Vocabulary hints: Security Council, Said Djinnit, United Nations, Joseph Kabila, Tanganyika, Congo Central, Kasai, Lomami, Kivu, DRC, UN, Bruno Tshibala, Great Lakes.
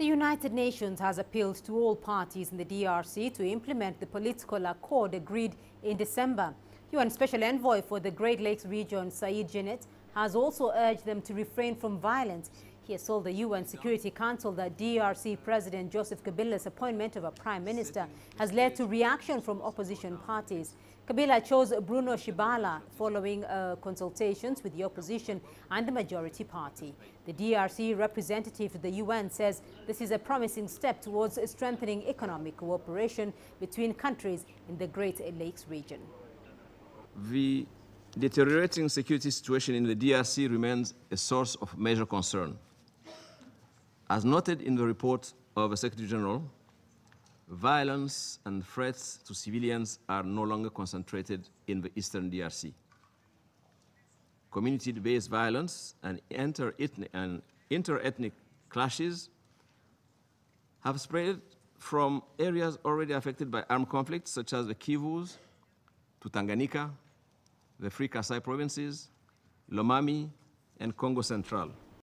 The United Nations has appealed to all parties in the DRC to implement the political accord agreed in December. UN Special Envoy for the Great Lakes region, Said Djinnit, has also urged them to refrain from violence. He has told the UN Security Council that DRC President Joseph Kabila's appointment of a prime minister has led to reaction from opposition parties. Kabila chose Bruno Tshibala following consultations with the opposition and the majority party. The DRC representative to the UN says this is a promising step towards strengthening economic cooperation between countries in the Great Lakes region. The deteriorating security situation in the DRC remains a source of major concern. As noted in the report of the Secretary General, violence and threats to civilians are no longer concentrated in the eastern DRC. Community-based violence and inter-ethnic clashes have spread from areas already affected by armed conflicts, such as the Kivus, to Tanganyika, the Free Kasai provinces, Lomami, and Congo Central.